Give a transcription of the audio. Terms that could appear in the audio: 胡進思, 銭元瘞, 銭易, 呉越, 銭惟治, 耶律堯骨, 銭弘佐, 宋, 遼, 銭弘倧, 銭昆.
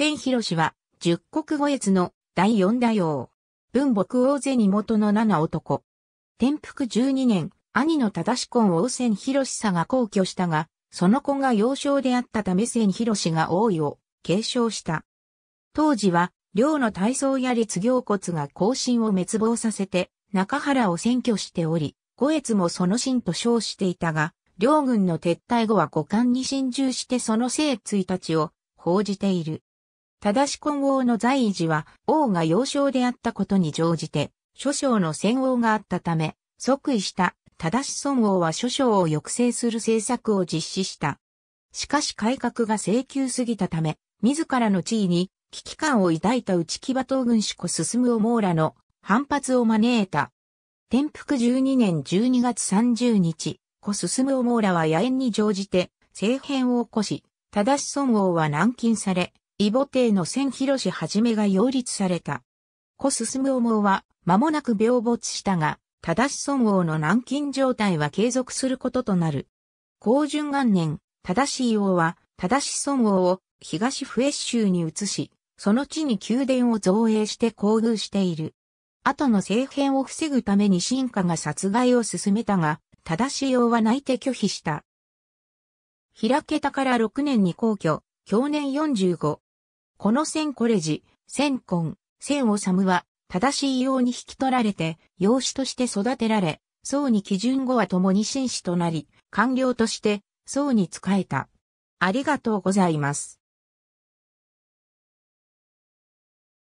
千尋氏は、十国五越の第四代王。文木王銭元の七男。天福12年、兄の忠婚王千尋氏が薨去したが、その子が幼少であったため千尋氏が王位を継承した。当時は、遼の大宗や律行骨が後進を滅亡させて、中原を占拠しており、五越もその臣と称していたが、遼軍の撤退後は五漢に侵入してその正朔たちを報じている。忠婚王の在位時は、王が幼少であったことに乗じて、諸将の専横があったため、即位した忠孫王は諸将を抑制する政策を実施した。しかし改革が性急すぎたため、自らの地位に危機感を抱いた内騎馬東軍主子進を網羅の反発を招いた。天福12年12月30日、子進を網羅は野縁に乗じて政変を起こし、忠孫王は軟禁され、異母弟の千尋氏はじめが擁立された。子進を網羅は間もなく病没したが、忠孫王の軟禁状態は継続することとなる。光順元年、忠王は忠孫王を東笛州に移し、その地に宮殿を造営して厚遇している。後の政変を防ぐために臣下が殺害を進めたが、忠王は内定拒否した。開けたから6年に薨去、享年45。この千惟次、千渾、千修は、忠王に引き取られて、養子として育てられ、宋に帰順後は共に臣子となり、官僚として、宋に仕えた。ありがとうございます。